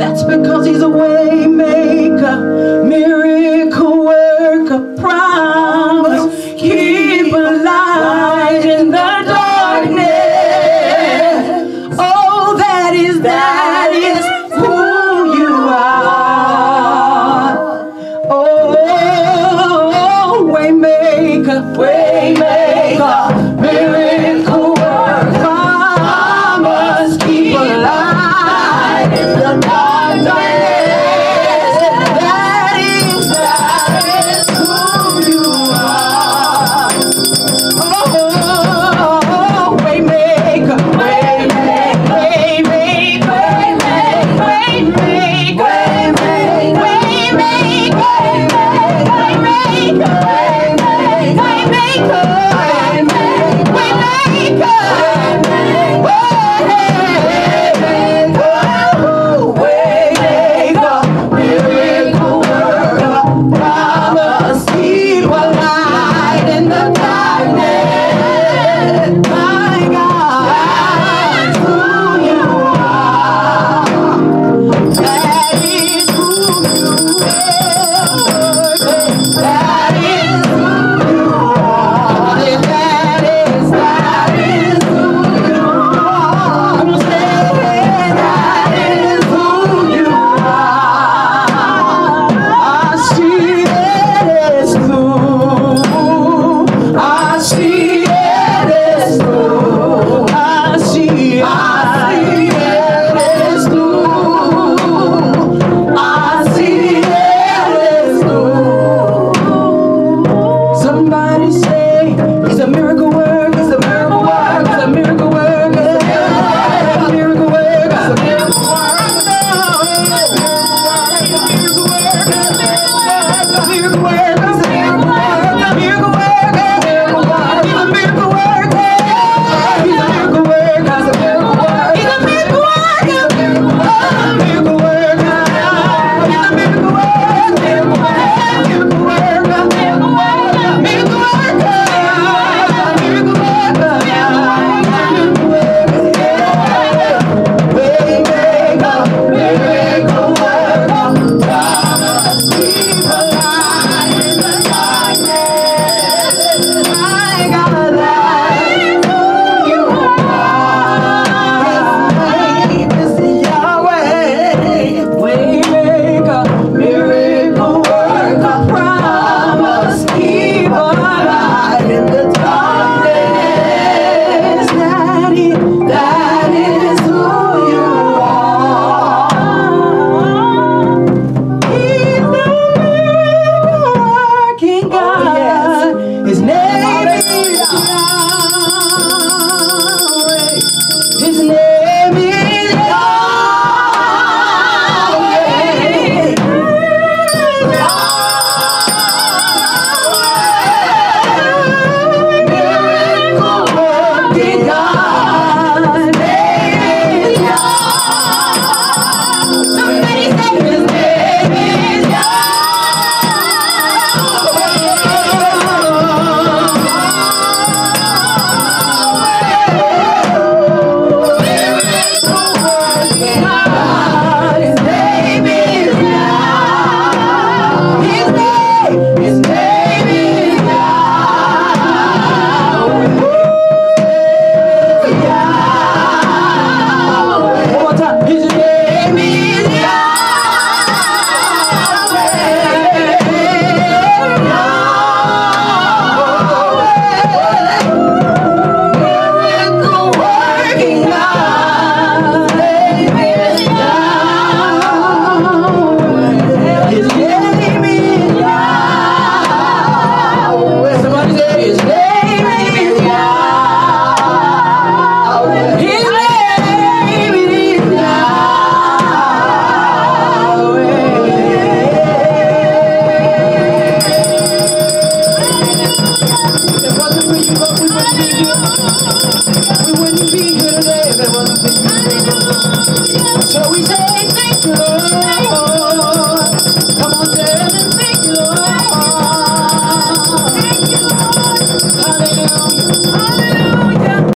That's because he's a way maker, miracle worker, promise keeper, light in the darkness. Oh, that is who you are. Oh, way maker, way maker, miracle worker, promise keeper, light in the darkness. We wouldn't be here today if it wasn't for you. So we say.